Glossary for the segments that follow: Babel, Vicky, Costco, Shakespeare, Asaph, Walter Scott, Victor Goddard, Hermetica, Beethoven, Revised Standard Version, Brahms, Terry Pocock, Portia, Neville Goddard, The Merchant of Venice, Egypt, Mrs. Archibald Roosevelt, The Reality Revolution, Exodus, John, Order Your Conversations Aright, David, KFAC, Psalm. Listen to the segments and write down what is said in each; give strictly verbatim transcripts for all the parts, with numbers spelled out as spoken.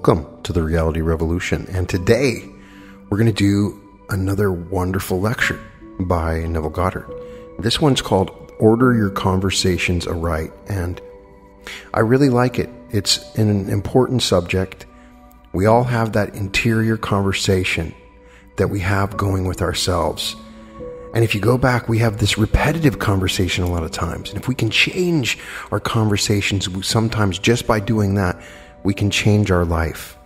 Welcome to The Reality Revolution, and today we're going to do another wonderful lecture by Neville Goddard. This one's called Order Your Conversations Aright, and I really like it. It's an important subject. We all have that interior conversation that we have going with ourselves. And if you go back, we have this repetitive conversation a lot of times. And if we can change our conversations, sometimes just by doing that, we can change our life.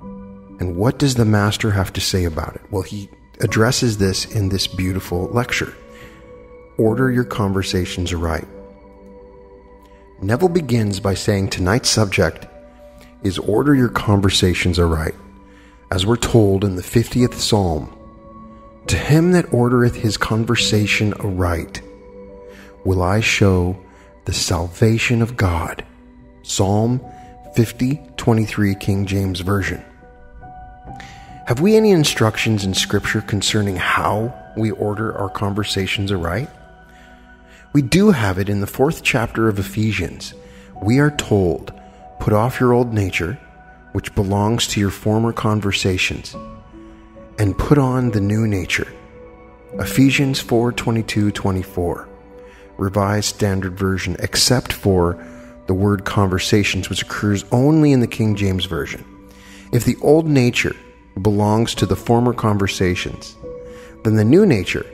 And what does the master have to say about it? Well, he addresses this in this beautiful lecture. Order Your Conversations Aright. Neville begins by saying tonight's subject is Order Your Conversations Aright, as we're told in the fiftieth Psalm. To him that ordereth his conversation aright will I show the salvation of God. Psalm fifty twenty-three, King James Version. Have we any instructions in Scripture concerning how we order our conversations aright? We do have it in the fourth chapter of Ephesians. We are told, put off your old nature, which belongs to your former conversations, and put on the new nature. Ephesians four twenty-two to twenty-four, Revised Standard Version, except for the word conversations, which occurs only in the King James Version. If the old nature belongs to the former conversations, then the new nature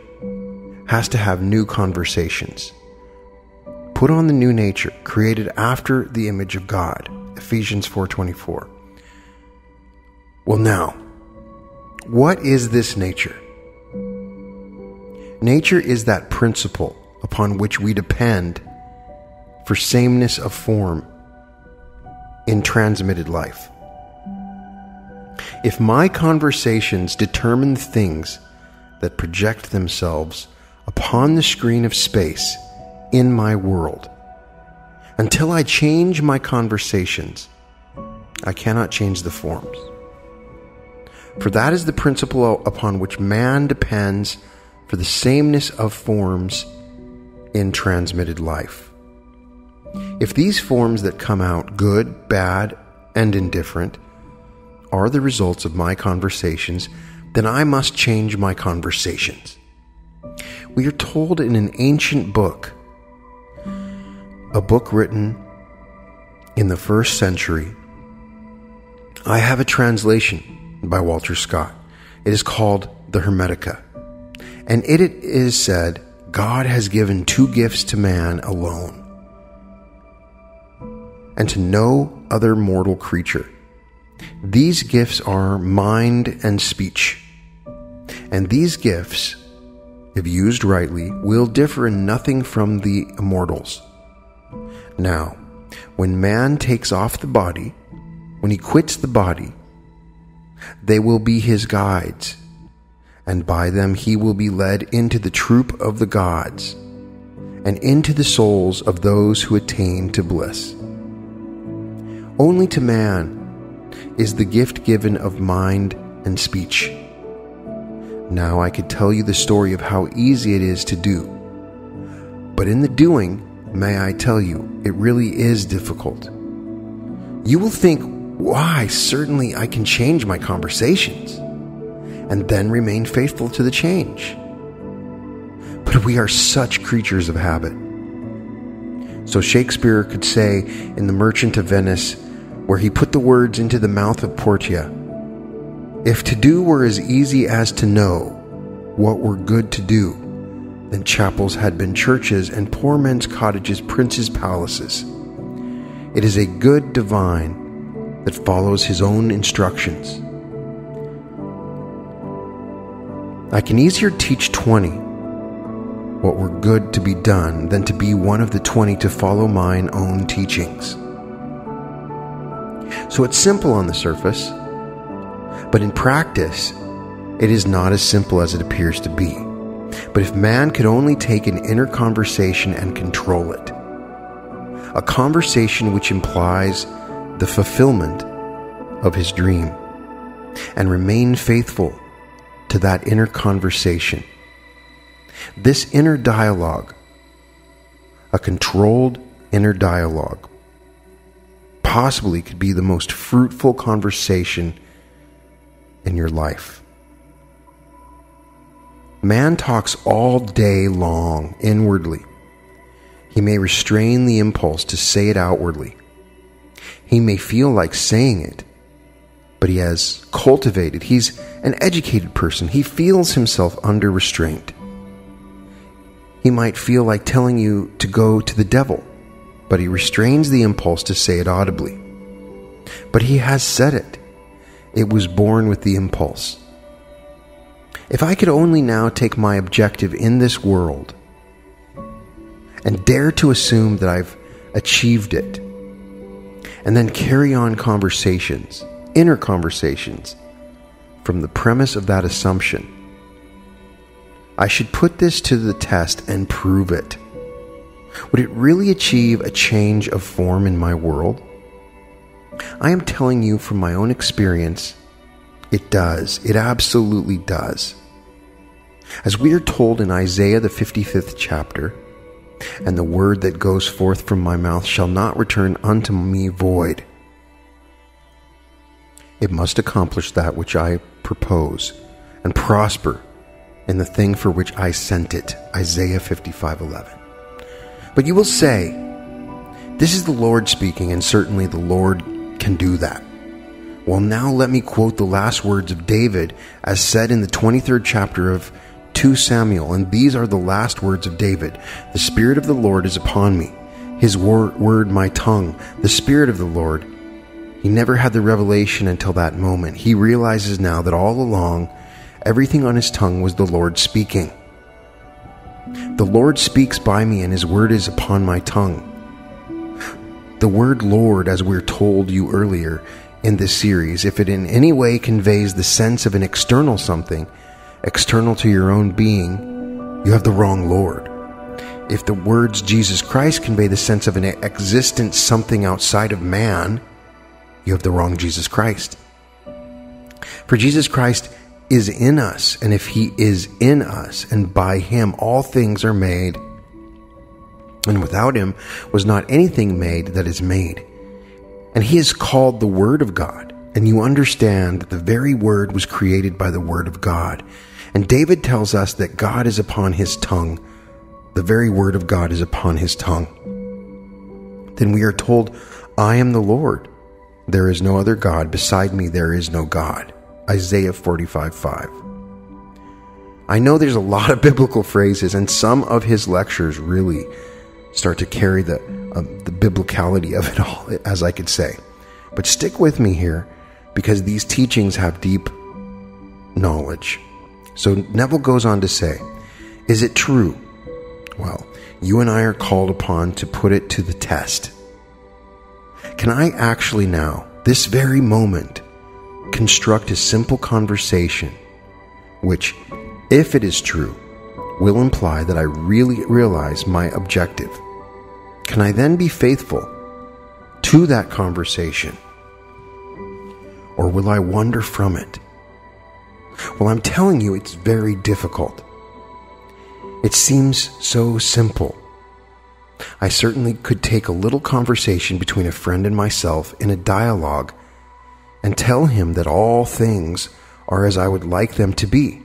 has to have new conversations. Put on the new nature, created after the image of God. Ephesians four twenty-four. Well, now, what is this nature? Nature is that principle upon which we depend for sameness of form in transmitted life. If my conversations determine the things that project themselves upon the screen of space in my world, until I change my conversations, I cannot change the forms. For that is the principle upon which man depends for the sameness of forms in transmitted life. If these forms that come out good, bad, and indifferent are the results of my conversations, then I must change my conversations. We are told in an ancient book, a book written in the first century. I have a translation by Walter Scott. It is called the Hermetica. And in it is said, God has given two gifts to man alone, and to no other mortal creature. These gifts are mind and speech. And these gifts, if used rightly, will differ in nothing from the immortals. Now, when man takes off the body, when he quits the body, they will be his guides, and by them he will be led into the troop of the gods, and into the souls of those who attain to bliss. Only to man is the gift given of mind and speech. Now I could tell you the story of how easy it is to do, but in the doing, may I tell you, it really is difficult. You will think, why, certainly I can change my conversations, and then remain faithful to the change. But we are such creatures of habit. So Shakespeare could say in The Merchant of Venice, where he put the words into the mouth of Portia, if to do were as easy as to know what were good to do, then chapels had been churches and poor men's cottages princes' palaces. It is a good divine that follows his own instructions. I can easier teach twenty what were good to be done than to be one of the twenty to follow mine own teachings. So it's simple on the surface, but in practice, it is not as simple as it appears to be. But if man could only take an inner conversation and control it, a conversation which implies the fulfillment of his dream, and remain faithful to that inner conversation, this inner dialogue, a controlled inner dialogue, possibly could be the most fruitful conversation in your life. Man talks all day long inwardly. He may restrain the impulse to say it outwardly. He may feel like saying it, but he has cultivated. He's an educated person. He feels himself under restraint. He might feel like telling you to go to the devil, but he restrains the impulse to say it audibly. But he has said it. It was born with the impulse. If I could only now take my objective in this world and dare to assume that I've achieved it, and then carry on conversations, inner conversations, from the premise of that assumption. I should put this to the test and prove it. Would it really achieve a change of form in my world? I am telling you from my own experience, it does. It absolutely does. As we are told in Isaiah the fifty-fifth chapter, and the word that goes forth from my mouth shall not return unto me void. It must accomplish that which I propose, and prosper in the thing for which I sent it. Isaiah fifty-five eleven. But you will say, this is the Lord speaking, and certainly the Lord can do that. Well, now let me quote the last words of David as said in the twenty-third chapter of Second Samuel, and these are the last words of David. The Spirit of the Lord is upon me, his wor word my tongue, the Spirit of the Lord. He never had the revelation until that moment. He realizes now that all along, everything on his tongue was the Lord speaking. The Lord speaks by me, and his word is upon my tongue. The word Lord, as we're told you earlier in this series, if it in any way conveys the sense of an external something, external to your own being, you have the wrong Lord. If the words Jesus Christ convey the sense of an existent something outside of man, you have the wrong Jesus Christ. For Jesus Christ is in us, and if he is in us, and by him all things are made, and without him was not anything made that is made. And he is called the Word of God, and you understand that the very Word was created by the Word of God. And David tells us that God is upon his tongue. The very word of God is upon his tongue. Then we are told, I am the Lord. There is no other God. Beside me, there is no God. Isaiah forty-five five. I know there's a lot of biblical phrases, and some of his lectures really start to carry the, uh, the biblicality of it all, as I could say. But stick with me here, because these teachings have deep knowledge. So Neville goes on to say, is it true? Well, you and I are called upon to put it to the test. Can I actually now, this very moment, construct a simple conversation, which, if it is true, will imply that I really realize my objective? Can I then be faithful to that conversation? Or will I wander from it? Well, I'm telling you, it's very difficult. It seems so simple. I certainly could take a little conversation between a friend and myself in a dialogue and tell him that all things are as I would like them to be,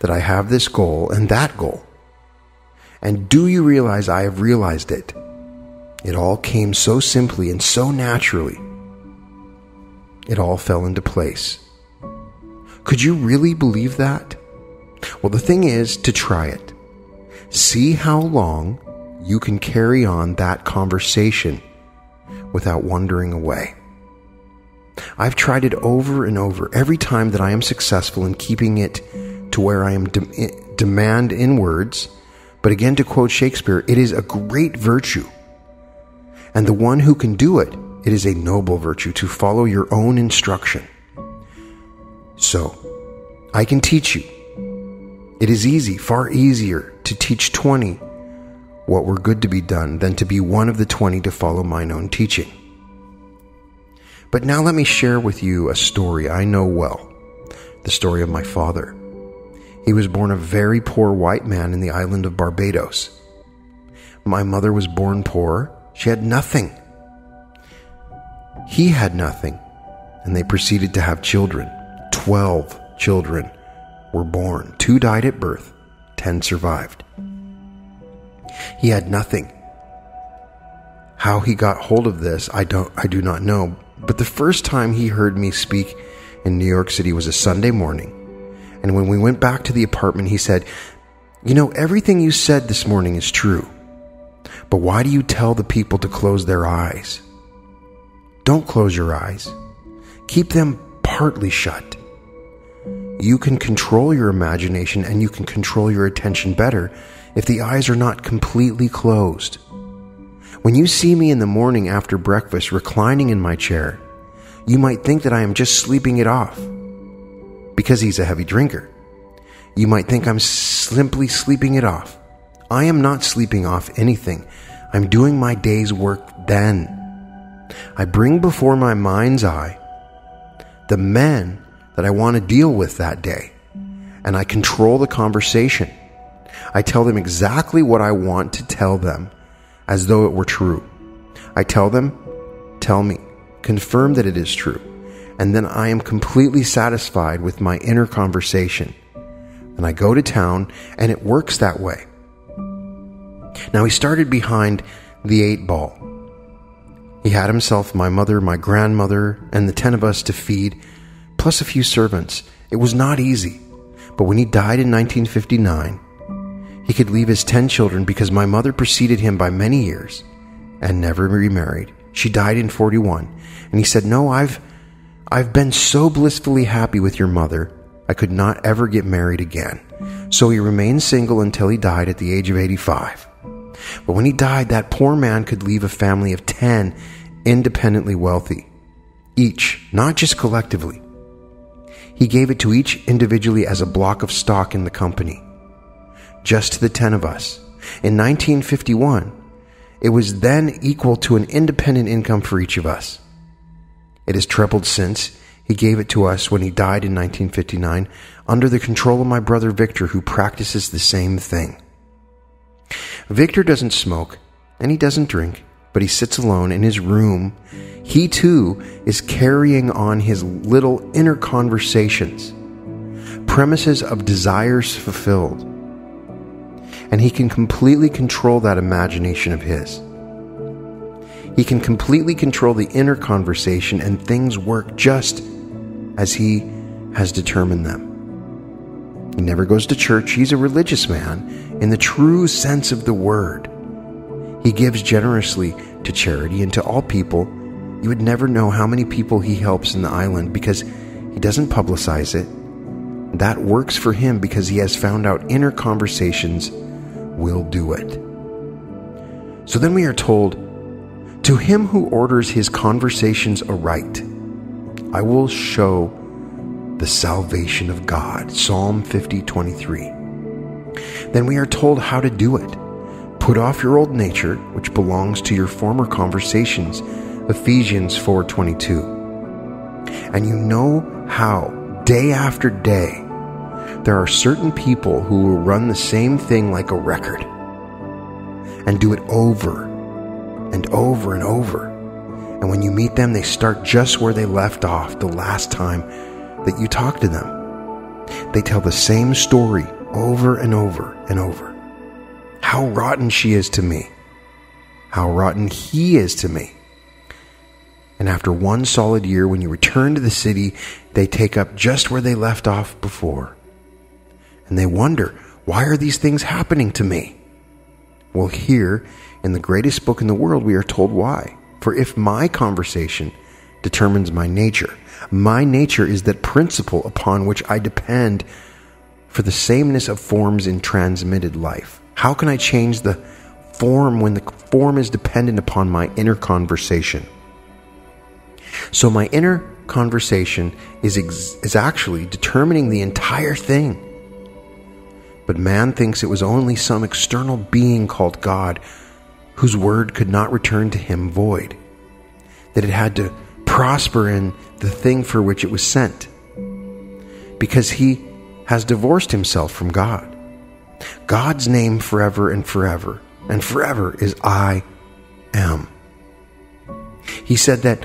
that I have this goal and that goal. And do you realize I have realized it? It all came so simply and so naturally. It all fell into place. Could you really believe that? Well, the thing is to try it. See how long you can carry on that conversation without wandering away. I've tried it over and over. Every time that I am successful in keeping it to where I am de demand in words, but again, to quote Shakespeare, it is a great virtue. And the one who can do it, it is a noble virtue to follow your own instruction. So, I can teach you. It is easy, far easier to teach twenty what were good to be done than to be one of the twenty to follow mine own teaching. But now let me share with you a story I know well, the story of my father. He was born a very poor white man in the island of Barbados. My mother was born poor. She had nothing. He had nothing, and they proceeded to have children. Twelve children were born. Two died at birth. Ten survived. He had nothing. How he got hold of this, I don't, I do not know. But the first time he heard me speak in New York City was a Sunday morning. And when we went back to the apartment, he said, "You know, everything you said this morning is true. But why do you tell the people to close their eyes? Don't close your eyes. Keep them partly shut. You can control your imagination and you can control your attention better if the eyes are not completely closed. When you see me in the morning after breakfast reclining in my chair, you might think that I am just sleeping it off because he's a heavy drinker. You might think I'm simply sleeping it off. I am not sleeping off anything. I'm doing my day's work then. I bring before my mind's eye the men that I want to deal with that day, and I control the conversation. I tell them exactly what I want to tell them as though it were true. I tell them, tell me, confirm that it is true, and then I am completely satisfied with my inner conversation. And I go to town, and it works that way." Now, he started behind the eight ball. He had himself, my mother, my grandmother, and the ten of us to feed, plus a few servants. It was not easy. But when he died in nineteen fifty-nine, he could leave his ten children because my mother preceded him by many years and never remarried. She died in forty-one. And he said, "No, I've, I've been so blissfully happy with your mother, I could not ever get married again." So he remained single until he died at the age of eighty-five. But when he died, that poor man could leave a family of ten independently wealthy, each, not just collectively. He gave it to each individually as a block of stock in the company, just to the ten of us. In nineteen fifty-one, it was then equal to an independent income for each of us. It has trebled since. He gave it to us when he died in nineteen fifty-nine, under the control of my brother Victor, who practices the same thing. Victor doesn't smoke, and he doesn't drink, but he sits alone in his room. He, too, is carrying on his little inner conversations, premises of desires fulfilled, and he can completely control that imagination of his. He can completely control the inner conversation, and things work just as he has determined them. He never goes to church. He's a religious man in the true sense of the word. He gives generously to charity and to all people. You would never know how many people he helps in the island because he doesn't publicize it. That works for him because he has found out inner conversations will do it. So then we are told, "To him who orders his conversations aright, I will show the salvation of God." Psalm fifty twenty-three. Then we are told how to do it. "Put off your old nature, which belongs to your former conversations." Ephesians four twenty-two. And you know how, day after day, there are certain people who will run the same thing like a record and do it over and over and over. And when you meet them, they start just where they left off the last time that you talk to them. They tell the same story over and over and over. How rotten she is to me. How rotten he is to me. And after one solid year, when you return to the city, they take up just where they left off before. And they wonder, why are these things happening to me? Well, here in the greatest book in the world, we are told why. "For if my conversation determines my nature, my nature is that principle upon which I depend for the sameness of forms in transmitted life." How can I change the form when the form is dependent upon my inner conversation? So my inner conversation is, ex is actually determining the entire thing. But man thinks it was only some external being called God, whose word could not return to him void, that it had to prosper in the thing for which it was sent, because he has divorced himself from God. God's name forever and forever and forever is I am. He said that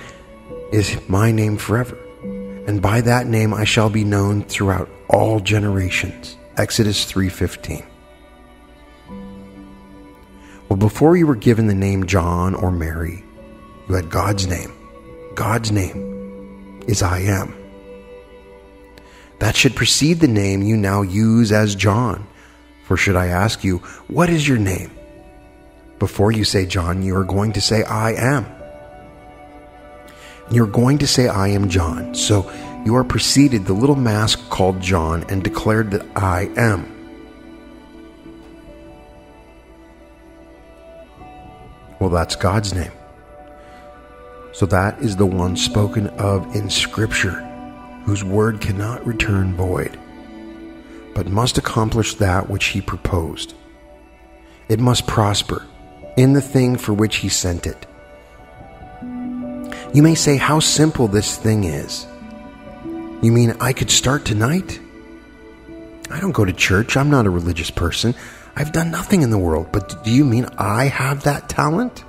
is my name forever, and by that name I shall be known throughout all generations. Exodus three fifteen. Well, before you were given the name John or Mary, you had God's name. God's name is I Am. That should precede the name you now use as John. For should I ask you, what is your name? Before you say John, you are going to say I Am. You're going to say I am John. So you are preceded the little mask called John and declared that I am. Well, that's God's name. So that is the one spoken of in Scripture, whose word cannot return void, but must accomplish that which he proposed. It must prosper in the thing for which he sent it. You may say how simple this thing is. You mean I could start tonight? I don't go to church. I'm not a religious person. I've done nothing in the world, but do you mean I have that talent?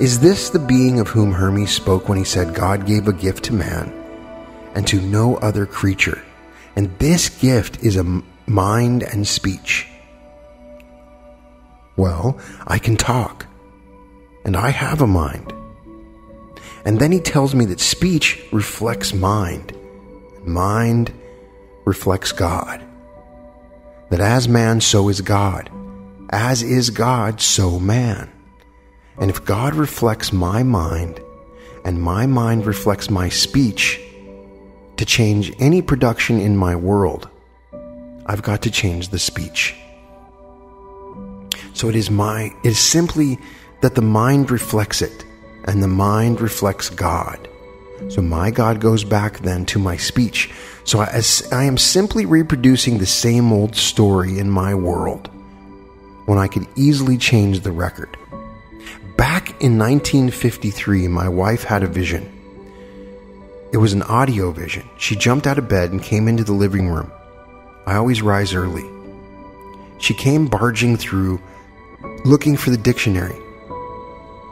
Is this the being of whom Hermes spoke when he said God gave a gift to man and to no other creature? And this gift is a mind and speech. Well, I can talk, and I have a mind. And then he tells me that speech reflects mind, and mind reflects God. That as man, so is God. As is God, so man. And if God reflects my mind, and my mind reflects my speech, to change any production in my world, I've got to change the speech. So it is my, it is simply that the mind reflects it, and the mind reflects God. So my God goes back then to my speech. So I, as I am simply reproducing the same old story in my world, when I could easily change the record. Back in nineteen fifty-three, my wife had a vision. It was an audio vision. She jumped out of bed and came into the living room. I always rise early. She came barging through, looking for the dictionary.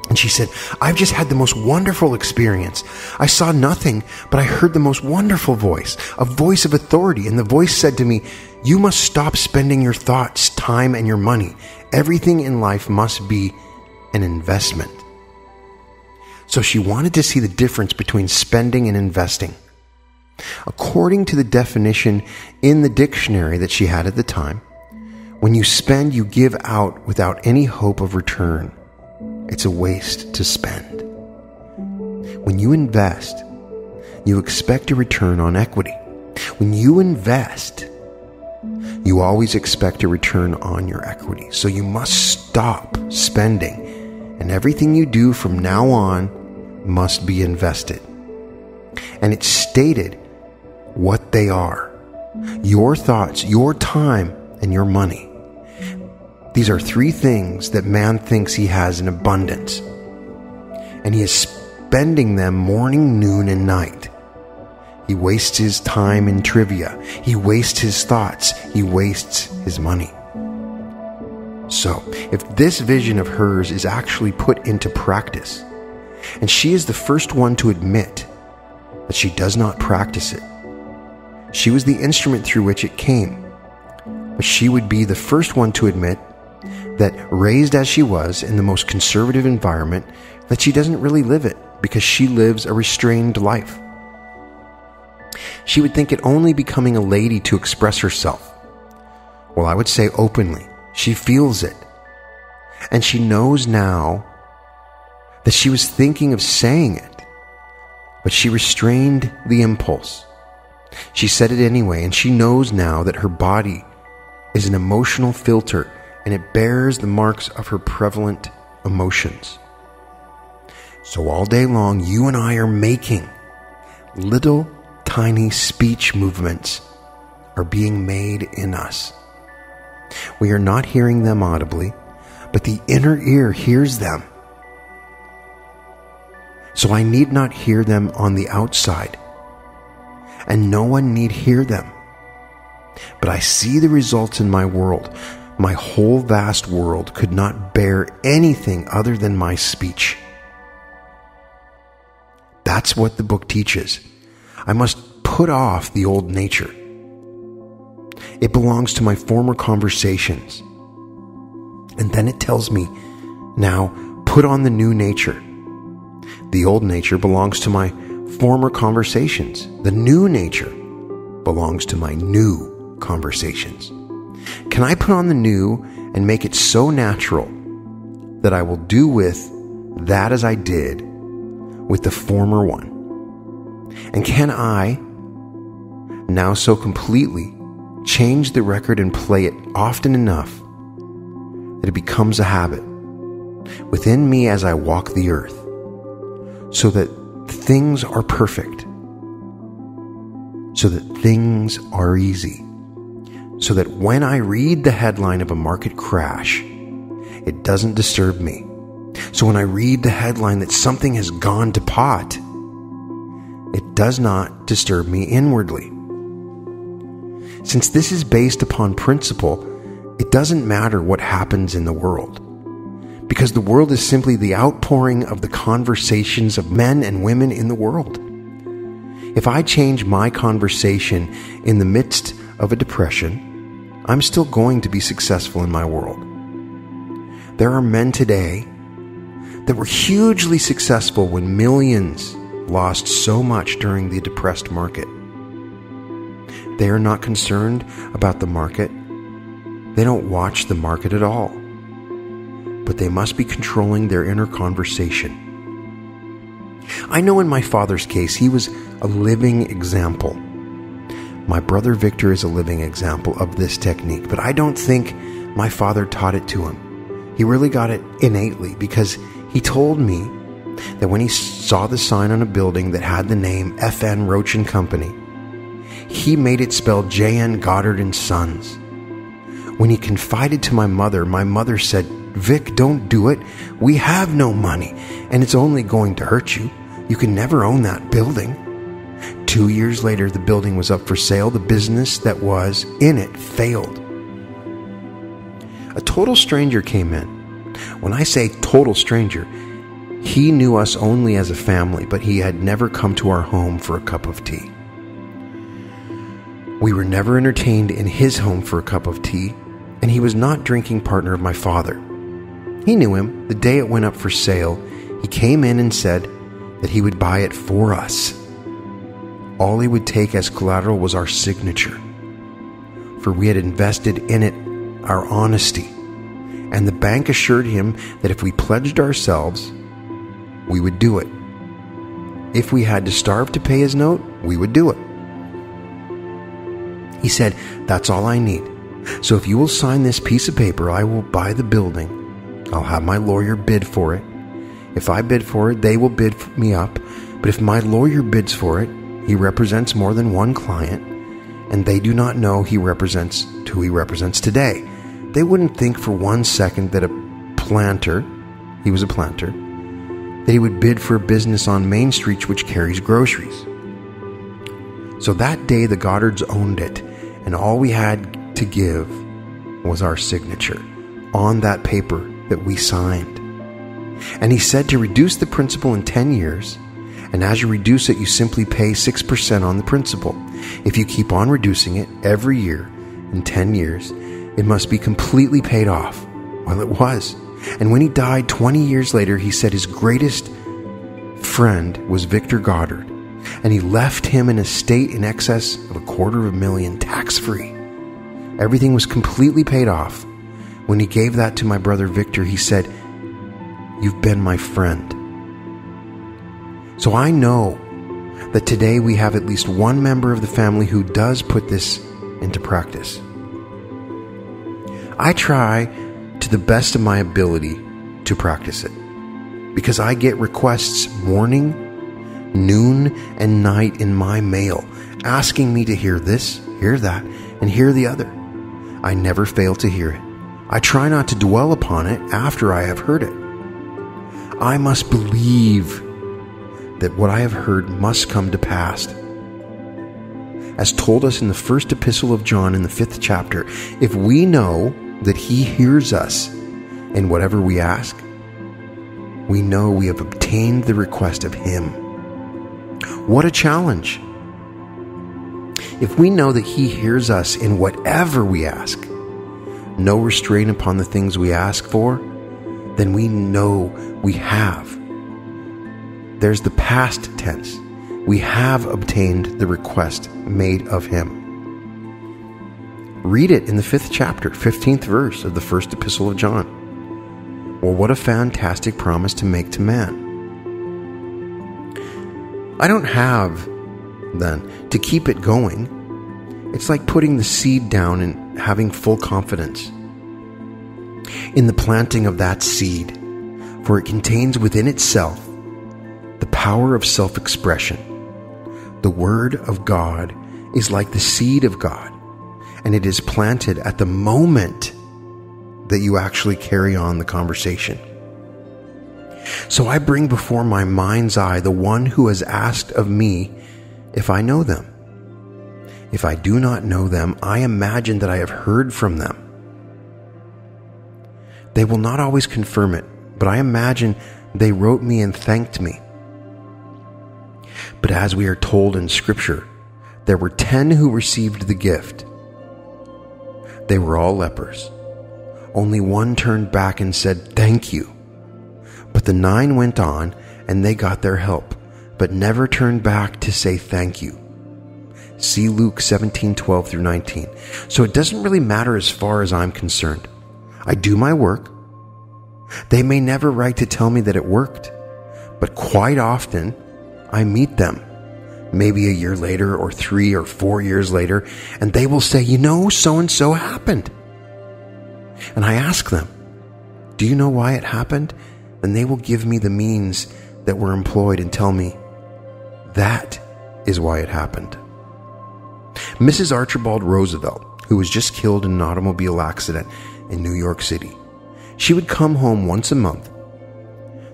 And she said, I've just had the most wonderful experience. I saw nothing, but I heard the most wonderful voice, a voice of authority. And the voice said to me, you must stop spending your thoughts, time, and your money. Everything in life must be an investment. So she wanted to see the difference between spending and investing. According to the definition in the dictionary that she had at the time, when you spend, you give out without any hope of return. It's a waste to spend. When you invest, you expect a return on equity. When you invest, you always expect a return on your equity. So you must stop spending. And everything you do from now on must be invested. And it's stated what they are. Your thoughts, your time, and your money. These are three things that man thinks he has in abundance. And he is spending them morning, noon, and night. He wastes his time in trivia. He wastes his thoughts. He wastes his money. So, if this vision of hers is actually put into practice, and she is the first one to admit that she does not practice it, she was the instrument through which it came, but she would be the first one to admit that, raised as she was in the most conservative environment, that she doesn't really live it because she lives a restrained life. She would think it only becoming a lady to express herself. Well, I would say openly. She feels it. And she knows now that she was thinking of saying it, but she restrained the impulse. She said it anyway, and she knows now that her body is an emotional filter, and it bears the marks of her prevalent emotions. So all day long, you and I are making little tiny speech movements are being made in us. We are not hearing them audibly, but the inner ear hears them. So I need not hear them on the outside, and no one need hear them. But I see the results in my world. My whole vast world could not bear anything other than my speech. That's what the book teaches. I must put off the old nature. It belongs to my former conversations. And then it tells me, now put on the new nature. The old nature belongs to my former conversations. The new nature belongs to my new conversations. Can I put on the new and make it so natural that I will do with that as I did with the former one? And can I now so completely change the record and play it often enough that it becomes a habit within me as I walk the earth, so that things are perfect, so that things are easy, so that when I read the headline of a market crash, it doesn't disturb me. So when I read the headline that something has gone to pot, it does not disturb me inwardly. Since this is based upon principle, it doesn't matter what happens in the world, because the world is simply the outpouring of the conversations of men and women in the world. If I change my conversation in the midst of a depression, I'm still going to be successful in my world. There are men today that were hugely successful when millions lost so much during the depressed market. They are not concerned about the market. They don't watch the market at all. But they must be controlling their inner conversation. I know in my father's case, he was a living example. My brother Victor is a living example of this technique, but I don't think my father taught it to him. He really got it innately, because he told me that when he saw the sign on a building that had the name F N Roach and Company, he made it spell J N Goddard and Sons. When he confided to my mother, my mother said, "Vic, don't do it. We have no money, and it's only going to hurt you. You can never own that building." Two years later, the building was up for sale. The business that was in it failed. A total stranger came in. When I say total stranger, he knew us only as a family, but he had never come to our home for a cup of tea. We were never entertained in his home for a cup of tea, and he was not drinking partner of my father. He knew him. The day it went up for sale, he came in and said that he would buy it for us. All he would take as collateral was our signature, for we had invested in it our honesty, and the bank assured him that if we pledged ourselves, we would do it. If we had to starve to pay his note, we would do it. He said, "That's all I need. So if you will sign this piece of paper, I will buy the building. I'll have my lawyer bid for it. If I bid for it, they will bid me up. But if my lawyer bids for it, he represents more than one client, and they do not know he represents who he represents today. They wouldn't think for one second that a planter, he was a planter, that he would bid for a business on Main Street which carries groceries." So that day the Goddards owned it, and all we had to give was our signature on that paper that we signed. And he said to reduce the principal in ten years, and as you reduce it, you simply pay six percent on the principal. If you keep on reducing it every year, in ten years, it must be completely paid off. Well, it was. And when he died twenty years later, he said his greatest friend was Victor Goddard, and he left him an estate in excess of a quarter of a million tax-free. Everything was completely paid off. When he gave that to my brother Victor, he said, "You've been my friend." So I know that today we have at least one member of the family who does put this into practice. I try to the best of my ability to practice it, because I get requests morning, noon, and night in my mail asking me to hear this, hear that, and hear the other. I never fail to hear it. I try not to dwell upon it after I have heard it. I must believe that what I have heard must come to pass. As told us in the first epistle of John in the fifth chapter, if we know that he hears us in whatever we ask, we know we have obtained the request of him. What a challenge. If we know that He hears us in whatever we ask, no restraint upon the things we ask for, then we know we have. There's the past tense. We have obtained the request made of Him. Read it in the fifth chapter, fifteenth verse of the first epistle of John. Well, what a fantastic promise to make to man. I don't have, then, to keep it going. It's like putting the seed down and having full confidence in the planting of that seed, for it contains within itself the power of self-expression. The Word of God is like the seed of God, and it is planted at the moment that you actually carry on the conversation. So I bring before my mind's eye the one who has asked of me if I know them. If I do not know them, I imagine that I have heard from them. They will not always confirm it, but I imagine they wrote me and thanked me. But as we are told in Scripture, there were ten who received the gift. They were all lepers. Only one turned back and said, "Thank you." But the nine went on, and they got their help, but never turned back to say thank you. See Luke seventeen twelve through nineteen. So it doesn't really matter as far as I'm concerned. I do my work. They may never write to tell me that it worked, but quite often I meet them, maybe a year later or three or four years later, and they will say, "You know, so-and-so happened." And I ask them, "Do you know why it happened?" And they will give me the means that were employed and tell me, "That is why it happened." Missus Archibald Roosevelt, who was just killed in an automobile accident in New York City, she would come home once a month.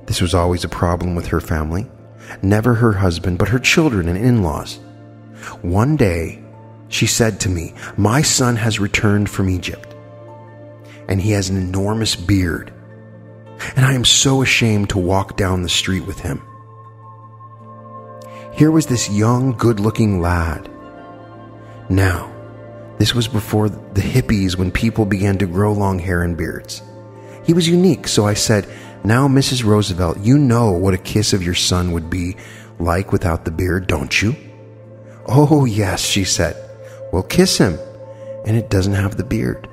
This was always a problem with her family. Never her husband, but her children and in-laws. One day, she said to me, "My son has returned from Egypt, and he has an enormous beard, and I am so ashamed to walk down the street with him." Here was this young, good-looking lad. Now, this was before the hippies, when people began to grow long hair and beards. He was unique, so I said, "Now, Missus Roosevelt, you know what a kiss of your son would be like without the beard, don't you?" "Oh, yes," she said. "Well, kiss him, and it doesn't have the beard.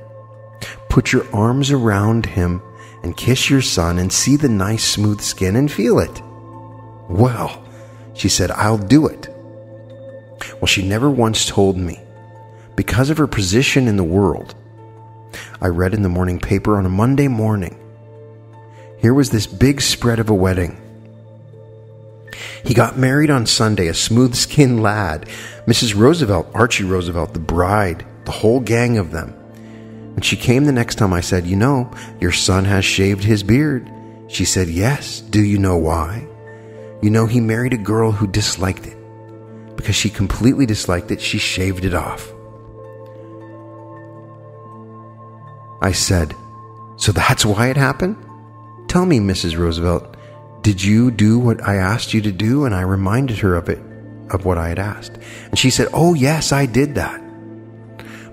Put your arms around him and kiss your son and see the nice smooth skin and feel it." "Well," she said, "I'll do it." Well, she never once told me. Because of her position in the world, I read in the morning paper on a Monday morning, here was this big spread of a wedding. He got married on Sunday, a smooth-skinned lad. Missus Roosevelt, Archie Roosevelt, the bride, the whole gang of them. When she came the next time, I said, "You know, your son has shaved his beard." She said, "Yes. Do you know why?" "You know, he married a girl who disliked it. Because she completely disliked it, she shaved it off." I said, "So that's why it happened? Tell me, Missus Roosevelt, did you do what I asked you to do?" And I reminded her of it, of what I had asked. And she said, "Oh, yes, I did that."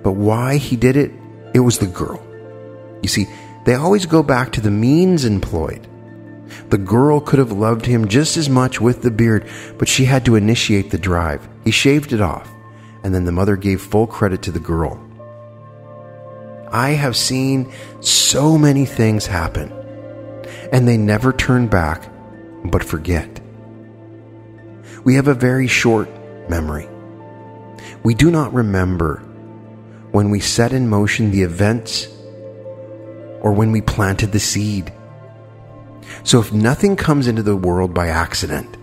But why he did it, it was the girl. You see, they always go back to the means employed. The girl could have loved him just as much with the beard, but she had to initiate the drive. He shaved it off, and then the mother gave full credit to the girl. I have seen so many things happen, and they never turn back but forget. We have a very short memory. We do not remember when we set in motion the events or when we planted the seed. So if nothing comes into the world by accident,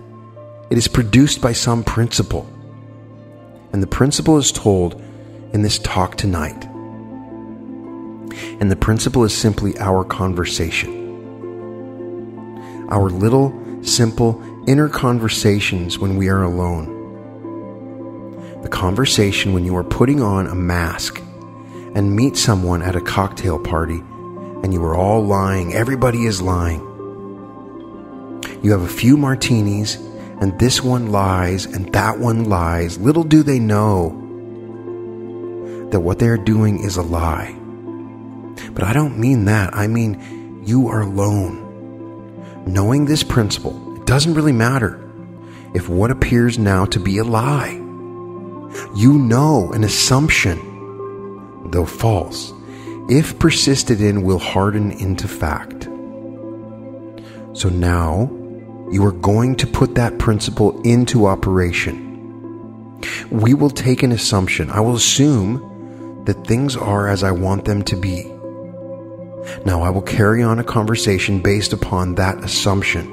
it is produced by some principle. And the principle is told in this talk tonight. And the principle is simply our conversation. Our little, simple, inner conversations when we are alone. The conversation when you are putting on a mask and meet someone at a cocktail party and you are all lying. Everybody is lying. You have a few martinis and this one lies, and that one lies. Little do they know that what they're doing is a lie. But I don't mean that. I mean, you are alone. Knowing this principle, it doesn't really matter if what appears now to be a lie. You know an assumption, though false, if persisted in, will harden into fact. So now you are going to put that principle into operation. We will take an assumption. I will assume that things are as I want them to be. Now I will carry on a conversation based upon that assumption.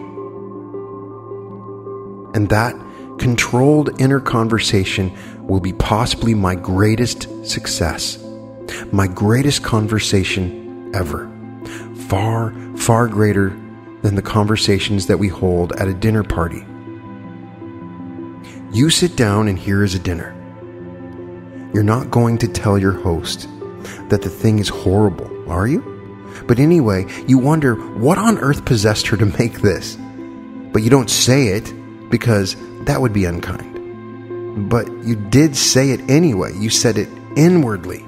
And that controlled inner conversation will be possibly my greatest success, my greatest conversation ever, far, far greater than the conversations that we hold at a dinner party. You sit down and here is a dinner. You're not going to tell your host that the thing is horrible, are you? But anyway, you wonder what on earth possessed her to make this, but you don't say it, because that would be unkind. But you did say it anyway. You said it inwardly.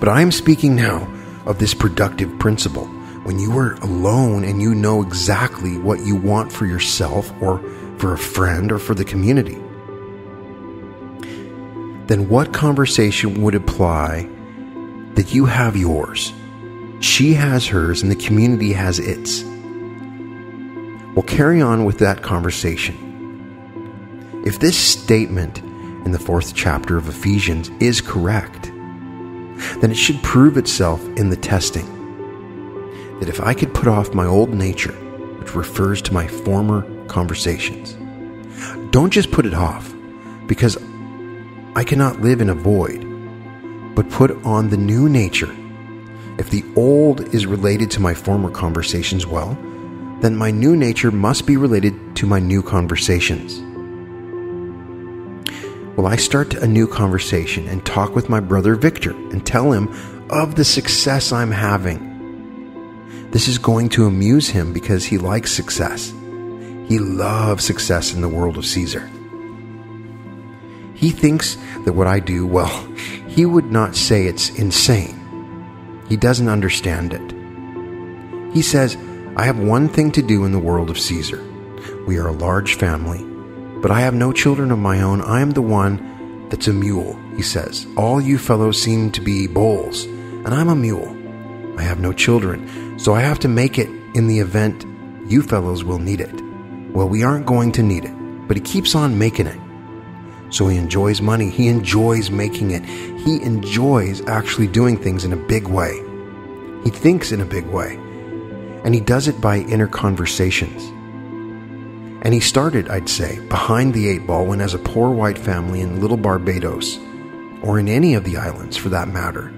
But I am speaking now of this productive principle. When you are alone and you know exactly what you want for yourself or for a friend or for the community, then what conversation would imply that you have yours, she has hers, and the community has its? We'll carry on with that conversation. If this statement in the fourth chapter of Ephesians is correct, then it should prove itself in the testing. That if I could put off my old nature, which refers to my former conversations, don't just put it off, because I cannot live in a void, but put on the new nature. If the old is related to my former conversations, well, then my new nature must be related to my new conversations. Well, I start a new conversation and talk with my brother Victor and tell him of the success I'm having. This is going to amuse him because he likes success. He loves success in the world of Caesar. He thinks that what I do, well, he would not say it's insane. He doesn't understand it. He says, I have one thing to do in the world of Caesar. We are a large family, but I have no children of my own. I am the one that's a mule, he says. All you fellows seem to be bulls, and I'm a mule. I have no children, so I have to make it in the event you fellows will need it. Well, we aren't going to need it, but he keeps on making it. So he enjoys money. He enjoys making it. He enjoys actually doing things in a big way. He thinks in a big way. And he does it by inner conversations. And he started, I'd say, behind the eight ball when as a poor white family in Little Barbados, or in any of the islands for that matter,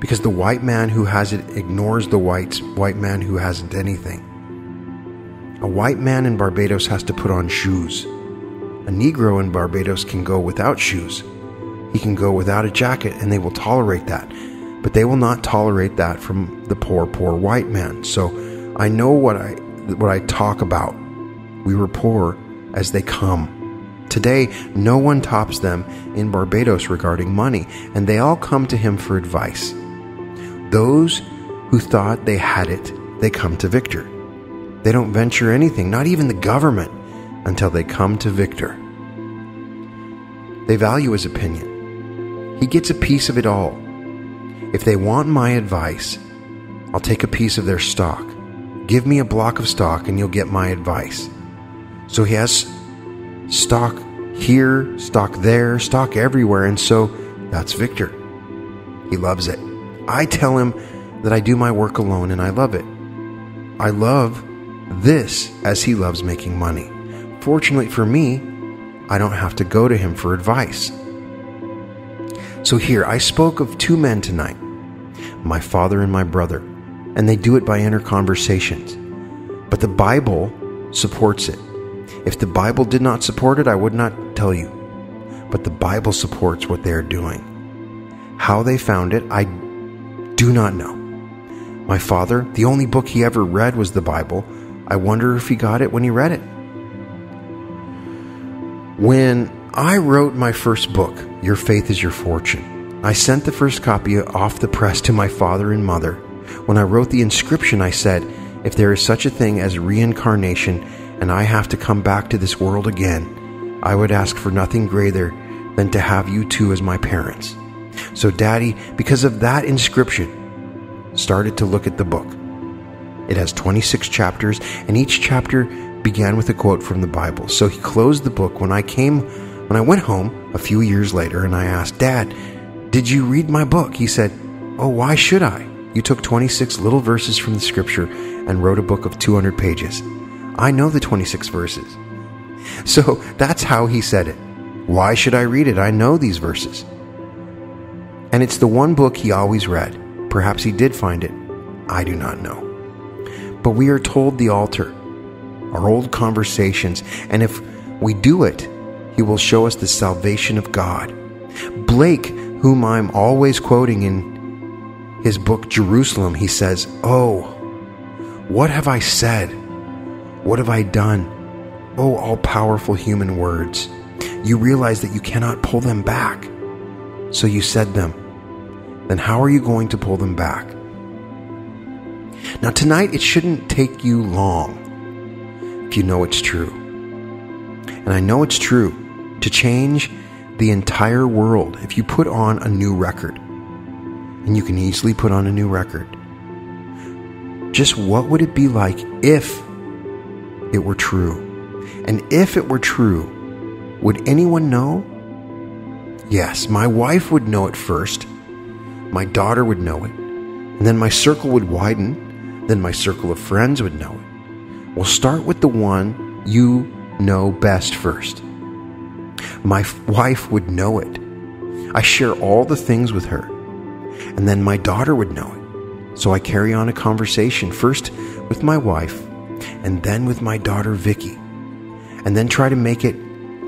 because the white man who has it ignores the white, white man who hasn't anything. A white man in Barbados has to put on shoes. A Negro in Barbados can go without shoes. He can go without a jacket, and they will tolerate that. But they will not tolerate that from the poor, poor white man. So I know what I what I talk about. We were poor as they come. Today, no one tops them in Barbados regarding money, and they all come to him for advice. Those who thought they had it, they come to Victor. They don't venture anything, not even the government, until they come to Victor. They value his opinion. He gets a piece of it all. If they want my advice, I'll take a piece of their stock. Give me a block of stock and you'll get my advice. So he has stock here, stock there, stock everywhere. And so that's Victor. He loves it. I tell him that I do my work alone and I love it. I love this as he loves making money. Fortunately for me, I don't have to go to him for advice. So here, I spoke of two men tonight, my father and my brother, and they do it by inner conversations. But the Bible supports it. If the Bible did not support it, I would not tell you. But the Bible supports what they're doing. How they found it, I do not know. My father, the only book he ever read was the Bible. I wonder if he got it when he read it. When I wrote my first book, Your Faith is Your Fortune, I sent the first copy off the press to my father and mother. When I wrote the inscription, I said, if there is such a thing as reincarnation and I have to come back to this world again, I would ask for nothing greater than to have you two as my parents. So Daddy, because of that inscription, started to look at the book. It has twenty-six chapters, and each chapter began with a quote from the Bible. So he closed the book when I came, when I went home a few years later, and I asked, Dad, did you read my book? He said, oh, why should I? You took twenty-six little verses from the scripture and wrote a book of two hundred pages. I know the twenty-six verses. So that's how he said it. Why should I read it? I know these verses. And it's the one book he always read. Perhaps he did find it. I do not know. But we are told the altar, our old conversations, and if we do it, he will show us the salvation of God. Blake, whom I'm always quoting in his book Jerusalem, he says, oh, what have I said? What have I done? Oh, all-powerful human words. You realize that you cannot pull them back. So you said them. Then how are you going to pull them back? Now tonight, it shouldn't take you long if you know it's true. And I know it's true to change the entire world if you put on a new record. And you can easily put on a new record. Just what would it be like if it were true? And if it were true, would anyone know? Yes, my wife would know it first. My daughter would know it. And then my circle would widen. Then my circle of friends would know it. We'll start with the one you know best first. My wife would know it. I share all the things with her. And then my daughter would know it. So I carry on a conversation first with my wife and then with my daughter, Vicky. And then try to make it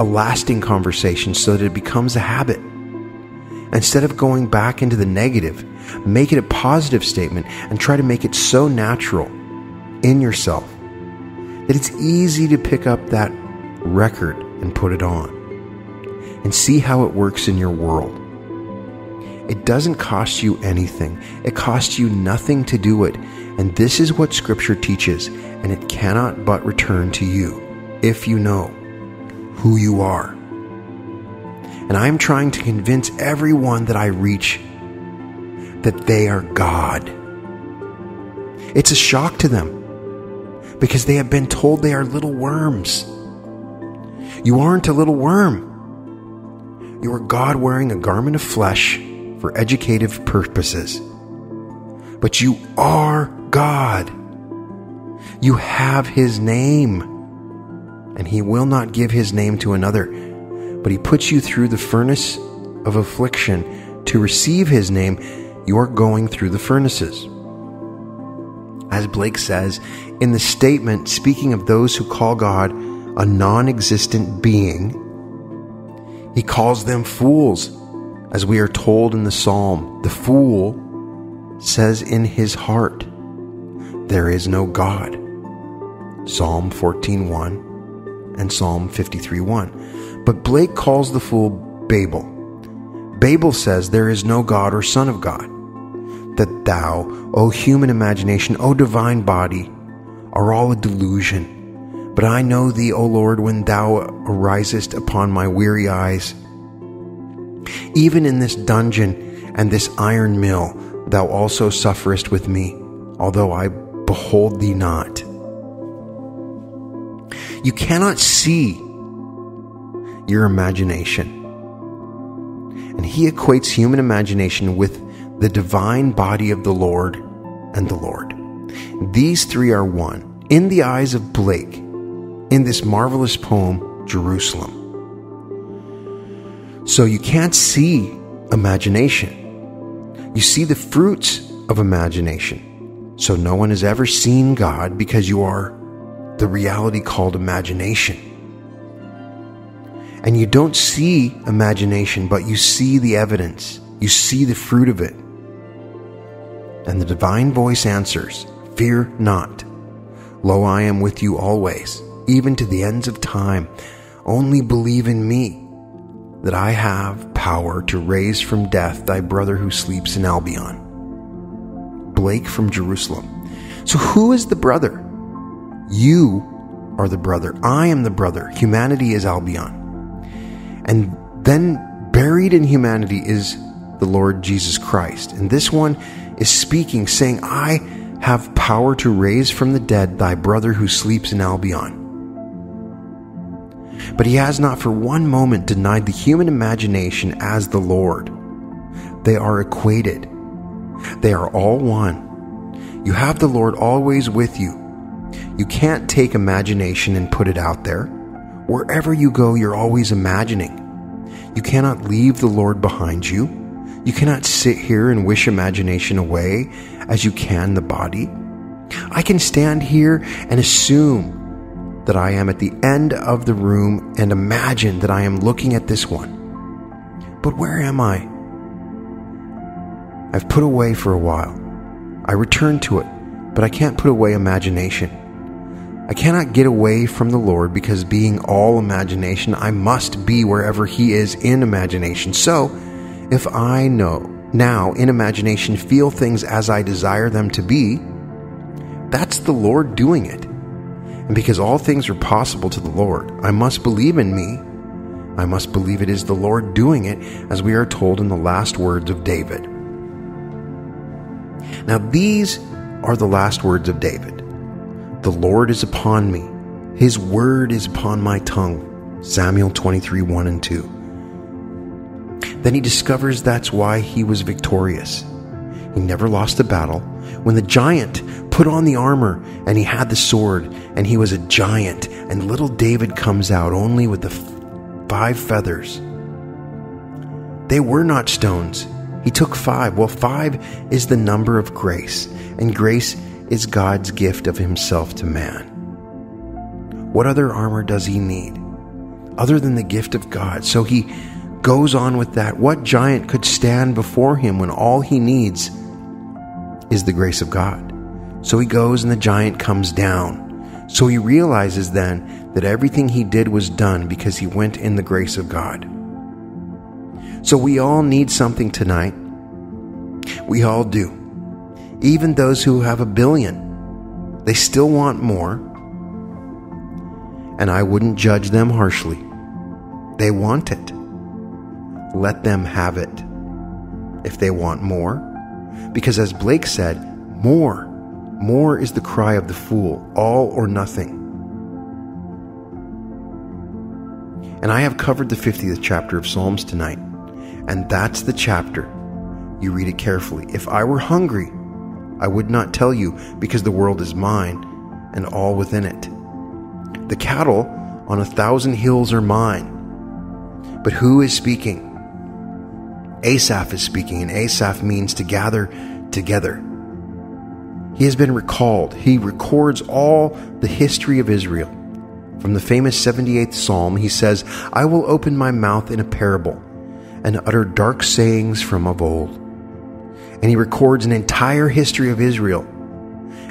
a lasting conversation so that it becomes a habit. Instead of going back into the negative, make it a positive statement and try to make it so natural in yourself that it's easy to pick up that record and put it on and see how it works in your world. It doesn't cost you anything. It costs you nothing to do it. And this is what Scripture teaches, and it cannot but return to you if you know who you are. And I am trying to convince everyone that I reach that they are God. It's a shock to them because they have been told they are little worms. You aren't a little worm. You are God wearing a garment of flesh for educative purposes. But you are God. You have His name. And He will not give His name to another, but He puts you through the furnace of affliction to receive His name. You are going through the furnaces. As Blake says in the statement, speaking of those who call God a non-existent being, he calls them fools, as we are told in the Psalm. The fool says in his heart, there is no God. Psalm fourteen one. And Psalm fifty-three one. But Blake calls the fool Babel. Babel says, there is no God or Son of God. That thou, O human imagination, O divine body, are all a delusion. But I know thee, O Lord, when thou arisest upon my weary eyes. Even in this dungeon and this iron mill, thou also sufferest with me, although I behold thee not. You cannot see your imagination. And he equates human imagination with the divine body of the Lord and the Lord. These three are one. In the eyes of Blake, in this marvelous poem, Jerusalem. So you can't see imagination. You see the fruits of imagination. So no one has ever seen God because you are the reality called imagination. And you don't see imagination, but you see the evidence. You see the fruit of it. And the divine voice answers, fear not. Lo, I am with you always, even to the ends of time. Only believe in me, that I have power to raise from death thy brother who sleeps in Albion. Blake from Jerusalem. So who is the brother? You are the brother. I am the brother. Humanity is Albion. And then buried in humanity is the Lord Jesus Christ. And this one is speaking, saying, I have power to raise from the dead thy brother who sleeps in Albion. But he has not for one moment denied the human imagination as the Lord. They are equated. They are all one. You have the Lord always with you. You can't take imagination and put it out there. Wherever you go, you're always imagining. You cannot leave the Lord behind you. You cannot sit here and wish imagination away as you can the body. I can stand here and assume that I am at the end of the room and imagine that I am looking at this one. But where am I? I've put away for a while. I return to it, but I can't put away imagination. I cannot get away from the Lord because being all imagination, I must be wherever He is in imagination. So if I know now in imagination feel things as I desire them to be, that's the Lord doing it. And because all things are possible to the Lord, I must believe in me. I must believe it is the Lord doing it, as we are told in the last words of David. Now these are the last words of David. The Lord is upon me. His word is upon my tongue. Samuel twenty-three, one and two. Then he discovers that's why he was victorious. He never lost a battle. When the giant put on the armor and he had the sword and he was a giant, and little David comes out only with the f- five feathers. They were not stones. He took five. Well, five is the number of grace, and grace is God's gift of himself to man. What other armor does he need other than the gift of God? So he goes on with that. What giant could stand before him when all he needs is the grace of God? So he goes and the giant comes down. So he realizes then that everything he did was done because he went in the grace of God. So we all need something tonight. We all do. Even those who have a billion, they still want more. And I wouldn't judge them harshly. They want it. Let them have it if they want more. Because as Blake said, more, more is the cry of the fool, all or nothing. And I have covered the fiftieth chapter of Psalms tonight, and that's the chapter. You read it carefully. If I were hungry, I would not tell you, because the world is mine and all within it. The cattle on a thousand hills are mine. But who is speaking? Asaph is speaking, and Asaph means to gather together. He has been recalled. He records all the history of Israel. From the famous seventy-eighth Psalm, he says, I will open my mouth in a parable and utter dark sayings from of old. And he records an entire history of Israel,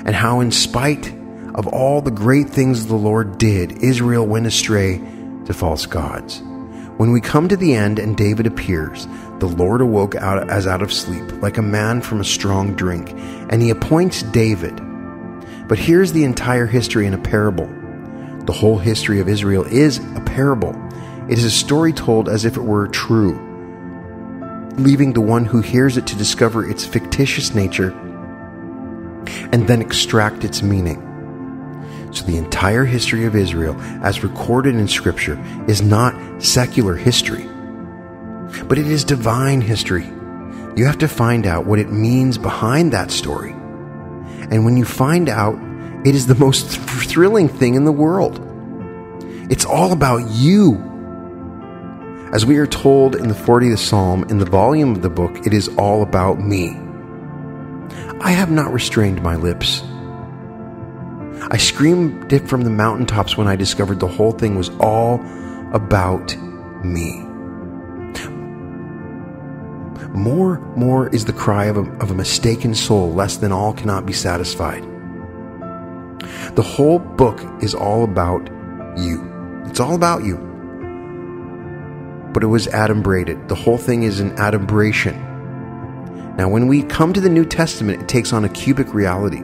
and how in spite of all the great things the Lord did, Israel went astray to false gods. When we come to the end and David appears, the Lord awoke out as out of sleep, like a man from a strong drink, and he appoints David. But here's the entire history in a parable. The whole history of Israel is a parable. It is a story told as if it were true, leaving the one who hears it to discover its fictitious nature and then extract its meaning. So the entire history of Israel, as recorded in Scripture, is not secular history, but it is divine history. You have to find out what it means behind that story. And when you find out, it is the most th- thrilling thing in the world. It's all about you. As we are told in the fortieth Psalm, in the volume of the book, it is all about me. I have not restrained my lips. I screamed it from the mountaintops when I discovered the whole thing was all about me. More, more is the cry of a, of a mistaken soul, less than all cannot be satisfied. The whole book is all about you. It's all about you. but it was adumbrated. The whole thing is an adumbration. Now, when we come to the New Testament, it takes on a cubic reality.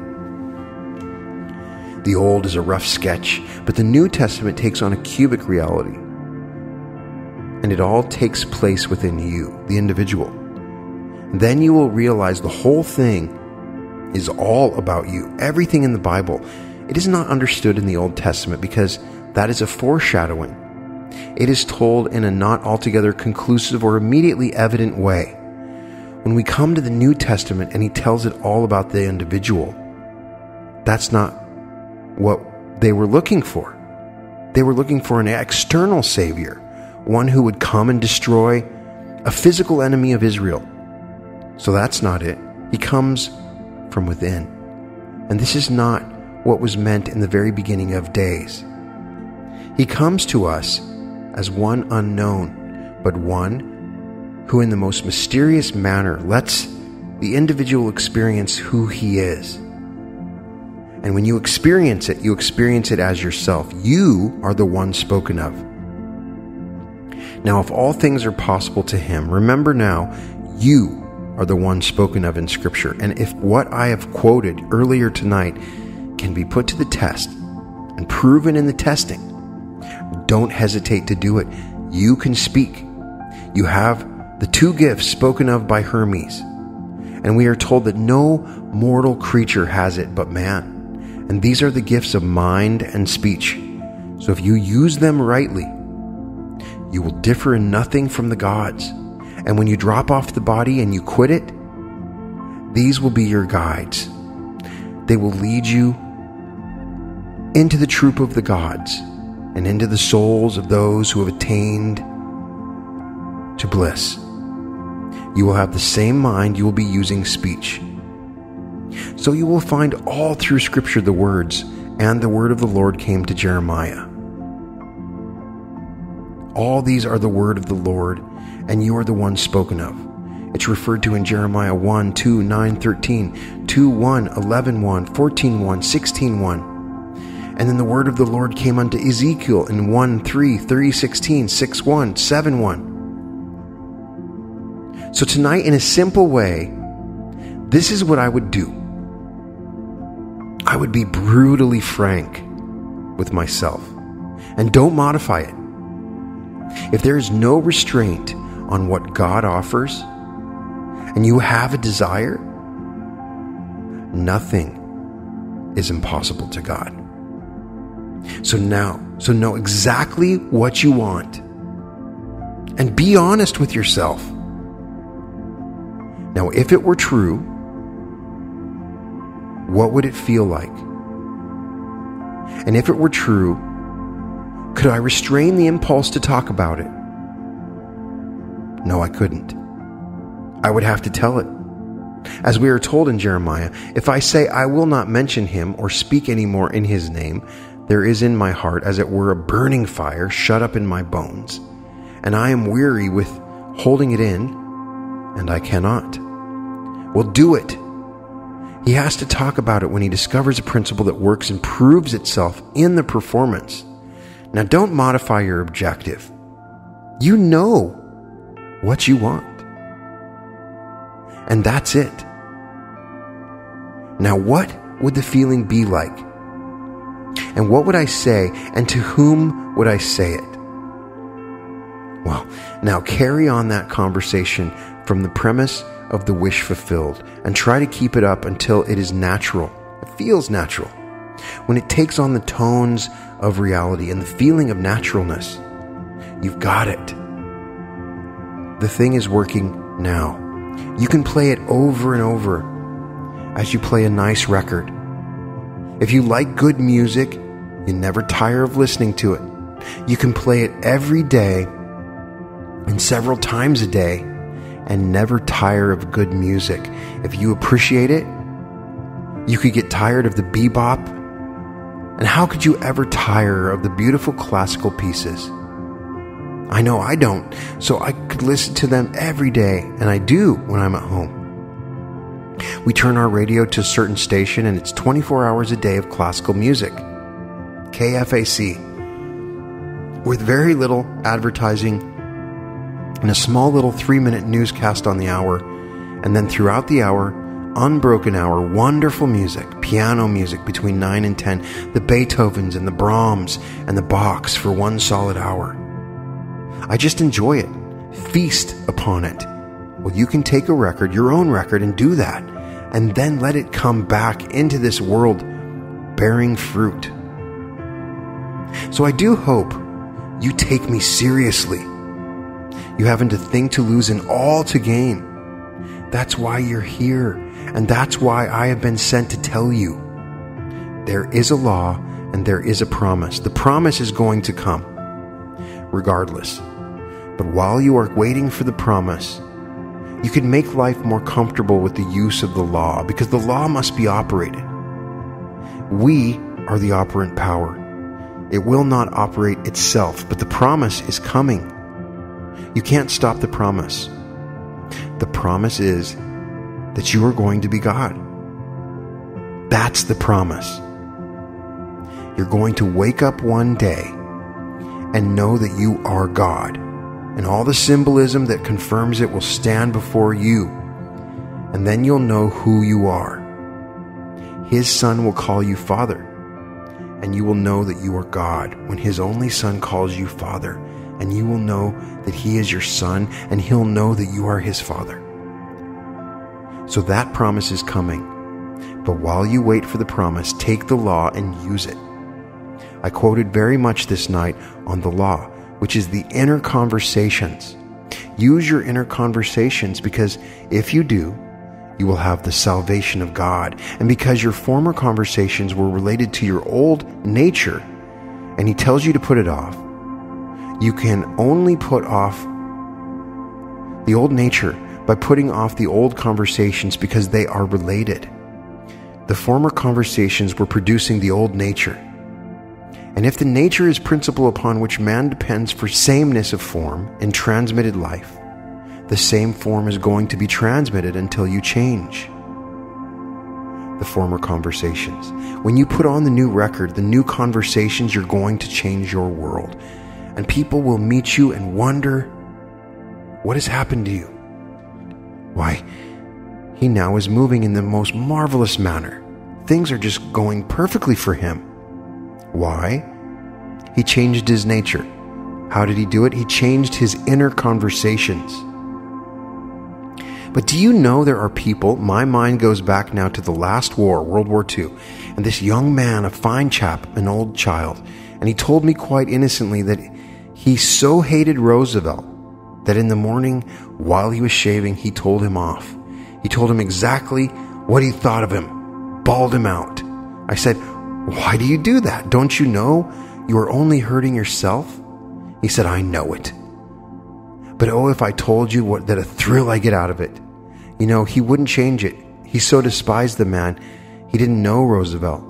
The Old is a rough sketch, but the New Testament takes on a cubic reality. And it all takes place within you, the individual. Then you will realize the whole thing is all about you. Everything in the Bible. It is not understood in the Old Testament because that is a foreshadowing. It is told in a not altogether conclusive or immediately evident way. When we come to the New Testament and he tells it all about the individual, that's not what they were looking for. They were looking for an external savior, one who would come and destroy a physical enemy of Israel. So that's not it. He comes from within. And this is not what was meant in the very beginning of days. He comes to us as one unknown, but one who in the most mysterious manner lets the individual experience who he is. And when you experience it, you experience it as yourself. You are the one spoken of. Now, if all things are possible to him, remember now, you are the one spoken of in Scripture. And if what I have quoted earlier tonight can be put to the test and proven in the testing, don't hesitate to do it. You can speak. You have the two gifts spoken of by Hermes. And we are told that no mortal creature has it but man. And these are the gifts of mind and speech. So if you use them rightly, you will differ in nothing from the gods. And when you drop off the body and you quit it, these will be your guides. They will lead you into the troop of the gods and into the souls of those who have attained to bliss. You will have the same mind. You will be using speech. So you will find all through Scripture the words, and the word of the Lord came to Jeremiah. All these are the word of the Lord, and you are the one spoken of. It's referred to in Jeremiah one, two, nine, thirteen, two, one, eleven, one, fourteen, one, sixteen, one. And then the word of the Lord came unto Ezekiel in one, three, thirty, sixteen, six, one, seven, one. So tonight, in a simple way, this is what I would do. I would be brutally frank with myself and don't modify it. If there is no restraint on what God offers and you have a desire, nothing is impossible to God. So now, so know exactly what you want and be honest with yourself. Now, if it were true, what would it feel like? And if it were true, could I restrain the impulse to talk about it? No, I couldn't. I would have to tell it. As we are told in Jeremiah, if I say, I will not mention him or speak any more in his name, there is in my heart, as it were, a burning fire shut up in my bones, and I am weary with holding it in, and I cannot. Well, do it. He has to talk about it when he discovers a principle that works and proves itself in the performance. Now, don't modify your objective. You know what you want. And that's it. Now, what would the feeling be like? And what would I say? And to whom would I say it? Well, now carry on that conversation from the premise of the wish fulfilled and try to keep it up until it is natural. It feels natural. When it takes on the tones of reality and the feeling of naturalness, you've got it. The thing is working now. You can play it over and over as you play a nice record. If you like good music, you never tire of listening to it. You can play it every day and several times a day and never tire of good music. If you appreciate it, you could get tired of the bebop. And how could you ever tire of the beautiful classical pieces? I know I don't, so I could listen to them every day, and I do when I'm at home. We turn our radio to a certain station, and it's twenty-four hours a day of classical music, K F A C, with very little advertising in a small little three-minute newscast on the hour, and then throughout the hour, unbroken hour, wonderful music, piano music between nine and ten, the Beethovens and the Brahms and the Bachs for one solid hour. I just enjoy it. Feast upon it. Well, you can take a record, your own record, and do that, and then let it come back into this world bearing fruit. So I do hope you take me seriously. You haven't a thing to lose and all to gain. That's why you're here, and that's why I have been sent to tell you. There is a law and there is a promise. The promise is going to come, regardless. But while you are waiting for the promise, you can make life more comfortable with the use of the law, because the law must be operated. We are the operant power. It will not operate itself, but the promise is coming. You can't stop the promise. The promise is that you are going to be God. That's the promise. You're going to wake up one day and know that you are God. And all the symbolism that confirms it will stand before you. And then you'll know who you are. His Son will call you Father. And you will know that you are God when His only Son calls you Father. And you will know that He is your Son, and He'll know that you are His Father. So that promise is coming. But while you wait for the promise, take the law and use it. I quoted very much this night on the law, which is the inner conversations. Use your inner conversations, because if you do, you will have the salvation of God. And because your former conversations were related to your old nature, and He tells you to put it off, you can only put off the old nature by putting off the old conversations, because they are related. The former conversations were producing the old nature. And if the nature is principle upon which man depends for sameness of form in transmitted life, the same form is going to be transmitted until you change the former conversations. When you put on the new record, the new conversations, you're going to change your world. And people will meet you and wonder, what has happened to you? Why, he now is moving in the most marvelous manner. Things are just going perfectly for him. Why? He changed his nature. How did he do it? He changed his inner conversations. But do you know there are people, my mind goes back now to the last war, World War Two, and this young man, a fine chap, an old child, and he told me quite innocently that he so hated Roosevelt that in the morning while he was shaving, he told him off. He told him exactly what he thought of him, bawled him out. I said, why do you do that? Don't you know you are only hurting yourself? He said, I know it. But oh, if I told you what that a thrill I get out of it. You know, he wouldn't change it. He so despised the man. He didn't know Roosevelt.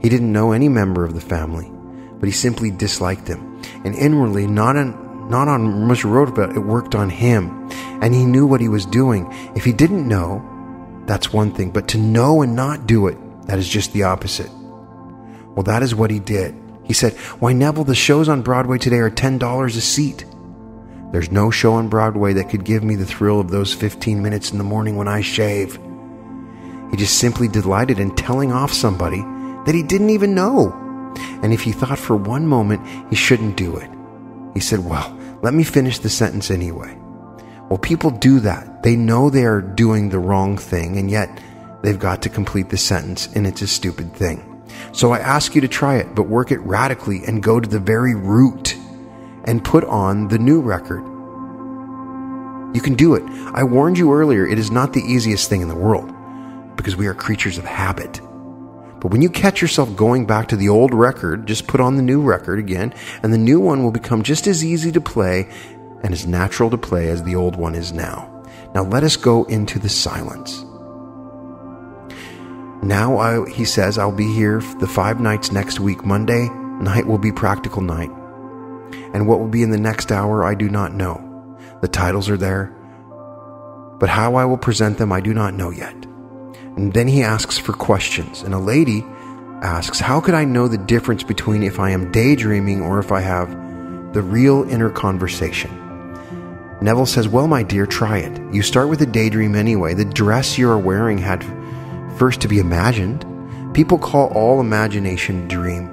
He didn't know any member of the family, but he simply disliked him. And inwardly, not on, not on Mister Roosevelt, it worked on him. And he knew what he was doing. If he didn't know, that's one thing. But to know and not do it, that is just the opposite. Well, that is what he did. He said, why, Neville, the shows on Broadway today are ten dollars a seat. There's no show on Broadway that could give me the thrill of those fifteen minutes in the morning when I shave. He just simply delighted in telling off somebody that he didn't even know. And if he thought for one moment he shouldn't do it, he said, well, let me finish the sentence anyway. Well, people do that. They know they are doing the wrong thing, and yet they've got to complete the sentence, and it's a stupid thing. So I ask you to try it, but work it radically and go to the very root and put on the new record. You can do it. I warned you earlier, it is not the easiest thing in the world, because we are creatures of habit. But when you catch yourself going back to the old record, just put on the new record again, and the new one will become just as easy to play and as natural to play as the old one is now. Now let us go into the silence. Now, I, he says, I'll be here the five nights next week. Monday night will be practical night. And what will be in the next hour, I do not know. The titles are there, but how I will present them, I do not know yet. And then he asks for questions. And a lady asks, how could I know the difference between if I am daydreaming or if I have the real inner conversation? Neville says, well, my dear, try it. You start with a daydream anyway. The dress you are wearing had first to be imagined. People call all imagination dream.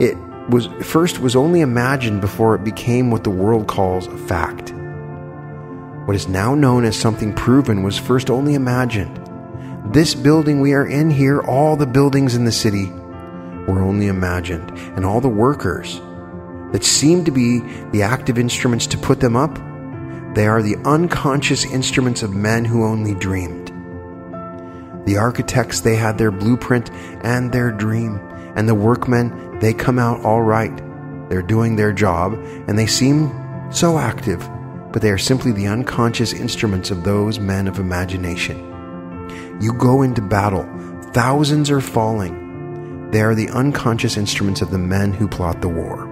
It was first was only imagined before it became what the world calls a fact. What is now known as something proven was first only imagined. This building we are in here, all the buildings in the city were only imagined, and all the workers that seem to be the active instruments to put them up, they are the unconscious instruments of men who only dreamed. The architects, they had their blueprint and their dream, and the workmen, they come out all right. They're doing their job, and they seem so active, but they are simply the unconscious instruments of those men of imagination. You go into battle, thousands are falling. They are the unconscious instruments of the men who plot the war.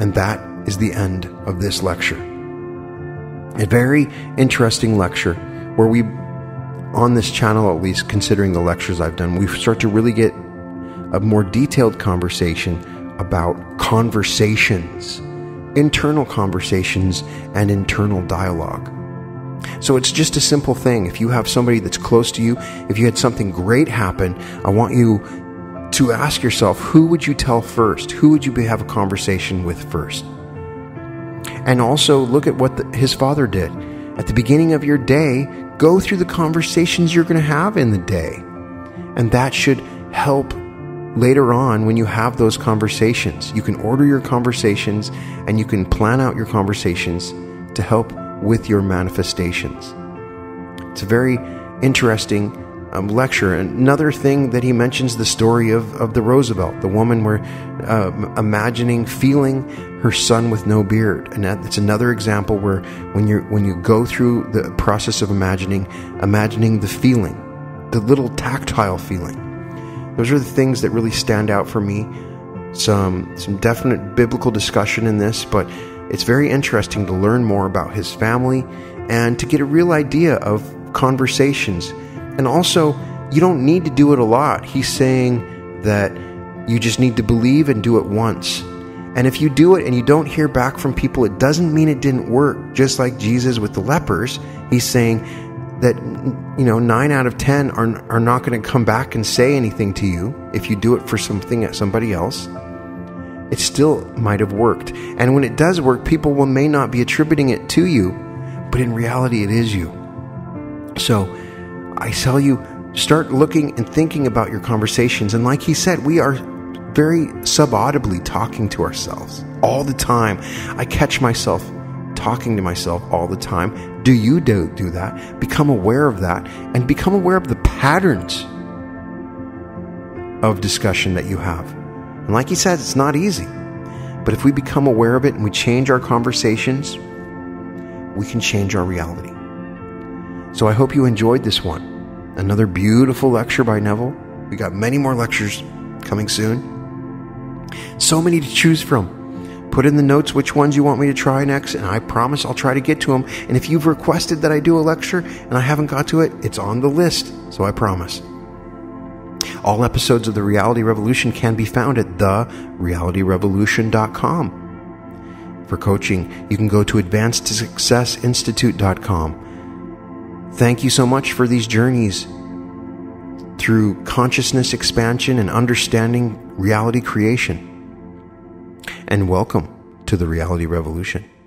And that is the end of this lecture. A very interesting lecture where we, on this channel at least, considering the lectures I've done, we start to really get a more detailed conversation about conversations, internal conversations and internal dialogue. So it's just a simple thing. If you have somebody that's close to you, if you had something great happen, I want you to ask yourself, who would you tell first? Who would you be, have a conversation with first? And also look at what the, his father did. At the beginning of your day, go through the conversations you're going to have in the day. And that should help later on when you have those conversations. You can order your conversations and you can plan out your conversations to help with your manifestations. It's a very interesting um, lecture. Another thing that he mentions, the story of, of the Roosevelt, the woman were uh, imagining, feeling her son with no beard. And that's another example where when you when you go through the process of imagining, imagining the feeling, the little tactile feeling. Those are the things that really stand out for me. Some some definite biblical discussion in this, but it's very interesting to learn more about his family and to get a real idea of conversations. And also, you don't need to do it a lot. He's saying that you just need to believe and do it once. And if you do it and you don't hear back from people, it doesn't mean it didn't work. Just like Jesus with the lepers, he's saying that, you know, nine out of ten are, are not going to come back and say anything to you. If you do it for something at somebody else, it still might have worked. And when it does work, people will may not be attributing it to you, but in reality, it is you. So I tell you, start looking and thinking about your conversations. And like he said, we are very subaudibly talking to ourselves all the time. I catch myself talking to myself all the time. Do you do, do that? Become aware of that and become aware of the patterns of discussion that you have. And like he said, it's not easy, but if we become aware of it and we change our conversations, we can change our reality. So I hope you enjoyed this one. Another beautiful lecture by Neville. We got many more lectures coming soon. So many to choose from. Put in the notes which ones you want me to try next, and I promise I'll try to get to them. And if you've requested that I do a lecture and I haven't got to it, it's on the list, so I promise. All episodes of The Reality Revolution can be found at the reality revolution dot com. For coaching, you can go to advanced success institute dot com. Thank you so much for these journeys through consciousness expansion and understanding reality creation. And welcome to the Reality Revolution.